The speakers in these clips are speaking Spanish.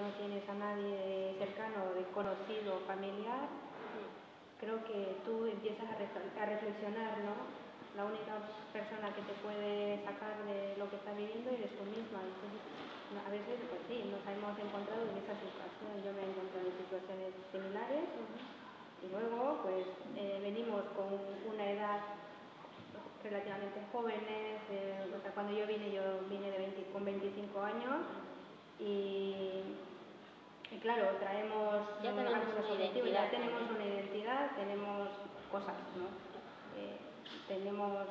no tienes a nadie cercano, desconocido, familiar, creo que tú empiezas a reflexionar, ¿no? La única persona que te puede sacar de lo que estás viviendo eres tú misma. Entonces, a veces, pues sí, nos hemos encontrado en esa situación. Yo me he encontrado en situaciones similares y luego, pues, venimos con una edad relativamente jóvenes. O sea, cuando yo vine con 25 años y claro, traemos ya tenemos una identidad, tenemos cosas, ¿no? Tenemos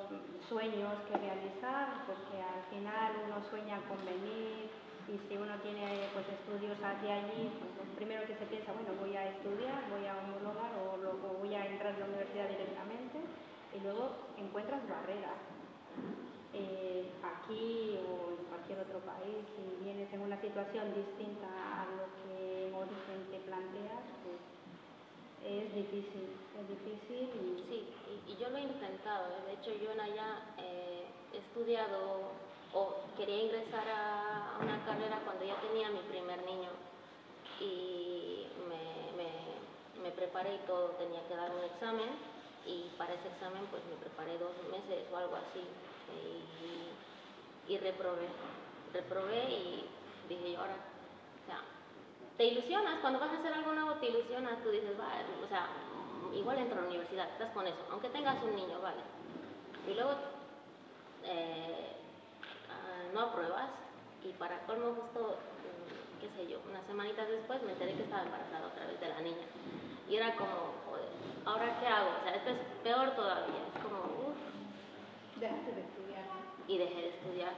sueños que realizar, porque al final uno sueña con venir, y si uno tiene pues estudios hacia allí, pues lo primero que se piensa, bueno, voy a estudiar, voy a homologar o voy a entrar a la universidad directamente, y luego encuentras barreras. Aquí o en cualquier otro país, si vienes en una situación distinta a lo que en origen te planteas, pues es difícil. Y... sí, y yo lo he intentado. De hecho, yo en allá he estudiado o quería ingresar a una carrera cuando ya tenía mi primer niño. Y me preparé y todo. Tenía que dar un examen y para ese examen pues me preparé 2 meses o algo así. Y reprobé. Reprobé y dije, ¿y ahora? O sea, te ilusionas, cuando vas a hacer algo nuevo te ilusionas, tú dices, vale, o sea, igual entro a la universidad, estás con eso, aunque tengas un niño, vale. Y luego no apruebas y para colmo justo, qué sé yo, unas semanitas después me enteré que estaba embarazada otra vez de la niña. Y era como, joder, ¿ahora qué hago? O sea, esto es peor todavía, es como, uff. Dejaste de estudiar. Y dejé de estudiar.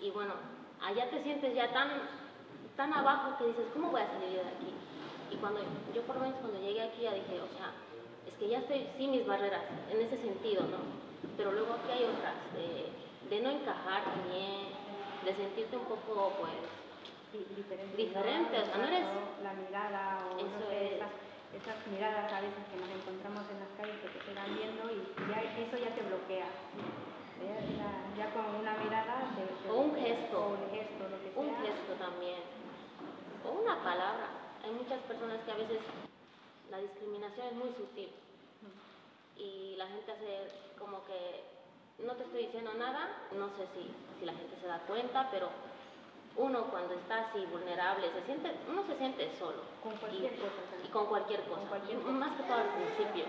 Y bueno, allá te sientes ya tan abajo que dices, ¿cómo voy a salir yo de aquí? Y cuando yo por lo menos cuando llegué aquí ya dije, o sea, es que ya estoy, sí, mis barreras, en ese sentido, ¿no? Pero luego aquí hay otras, de no encajar también, de sentirte un poco, pues, sí, diferente, o sea, no eres... La mirada, o eso no sé, esas miradas a veces que nos encontramos en las calles que te quedan viendo y ya, eso ya te bloquea. Ya con una mirada... o un gesto. O un gesto, lo que sea. Un gesto también. O una palabra. Hay muchas personas que a veces la discriminación es muy sutil y la gente hace como que no te estoy diciendo nada, no sé si la gente se da cuenta, pero uno cuando está así vulnerable uno se siente solo. Con cualquier cosa. Y con cualquier cosa. Con cualquier cosa. Más que todo al principio.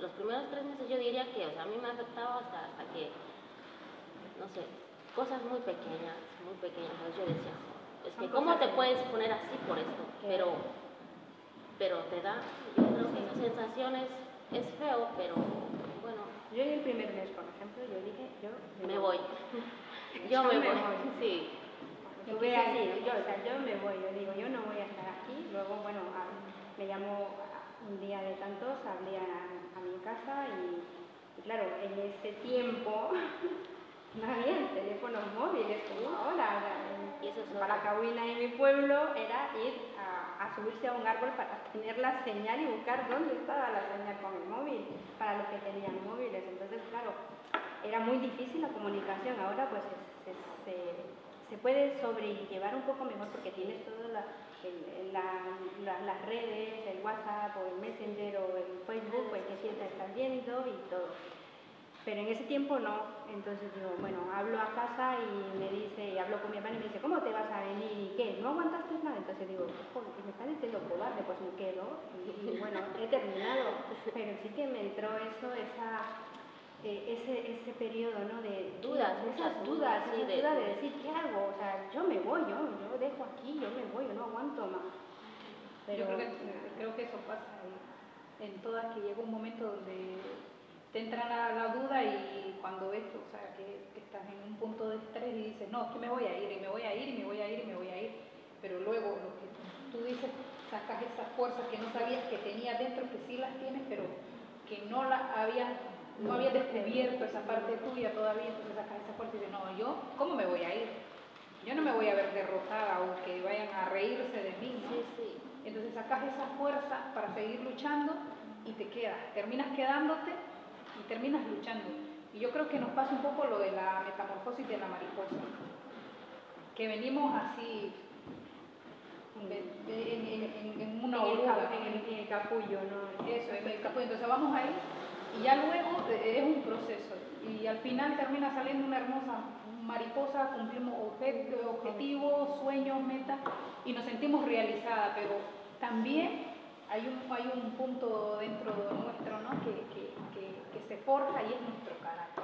Los primeros 3 meses yo diría que, o sea, a mí me ha afectado hasta que, no sé, cosas muy pequeñas, muy pequeñas. Entonces yo decía, es que ¿cómo te puedes poner así por esto? Pero te da, yo creo que las sensaciones es feo, pero bueno. Yo en el primer mes, por ejemplo, yo dije, yo me voy. Sí. Yo voy así, yo me voy, yo digo, yo no voy a estar aquí. Luego, bueno, me llamó un día de tantos, hablé a mi casa y claro, en ese tiempo no había teléfonos móviles como ahora. Y eso para Cahuila en mi pueblo era ir a subirse a un árbol para tener la señal y buscar dónde estaba la señal con el móvil, para los que tenían móviles. Entonces, claro, era muy difícil la comunicación. Ahora pues se puede sobrellevar un poco mejor porque tienes todas las redes, el WhatsApp o el Messenger o el Facebook, pues que siempre estás viendo y todo. Pero en ese tiempo no, entonces digo, bueno, hablo a casa y me dice, y hablo con mi hermana y me dice, ¿cómo te vas a venir? ¿Y qué? ¿No aguantaste nada? Entonces digo, joder, me está diciendo cobarde, pues me quedo y bueno, he terminado. Pero sí que me entró ese periodo, ¿no? De dudas, esas dudas de decir, ¿qué hago? O sea, yo me voy, yo dejo aquí, yo me voy, yo no aguanto más. Pero, yo creo que eso pasa en todas, que llega un momento donde te entra la duda y cuando ves, o sea, que estás en un punto de estrés y dices, no, es que me voy a ir, y me voy a ir, y me voy a ir, y me voy a ir. Pero luego, lo que tú dices, sacas esas fuerzas que no sabías que tenías dentro, que sí las tienes, pero que no las habías, no habías descubierto esa parte tuya todavía, entonces sacas esas fuerzas y dices, no, yo, ¿cómo me voy a ir? Yo no me voy a ver derrotada o que vayan a reírse de mí, ¿no? Sí, sí. Entonces sacas esas fuerzas para seguir luchando y te quedas, terminas quedándote, y terminas luchando. Y yo creo que nos pasa un poco lo de la metamorfosis de la mariposa, que venimos así en una oruga, en el capullo, ¿no? Eso, en el capullo. Entonces vamos ahí y ya luego es un proceso. Y al final termina saliendo una hermosa mariposa, cumplimos objetivos, sueños, metas y nos sentimos realizadas, pero también hay un punto dentro de nuestro, ¿no? que se forja y es nuestro carácter.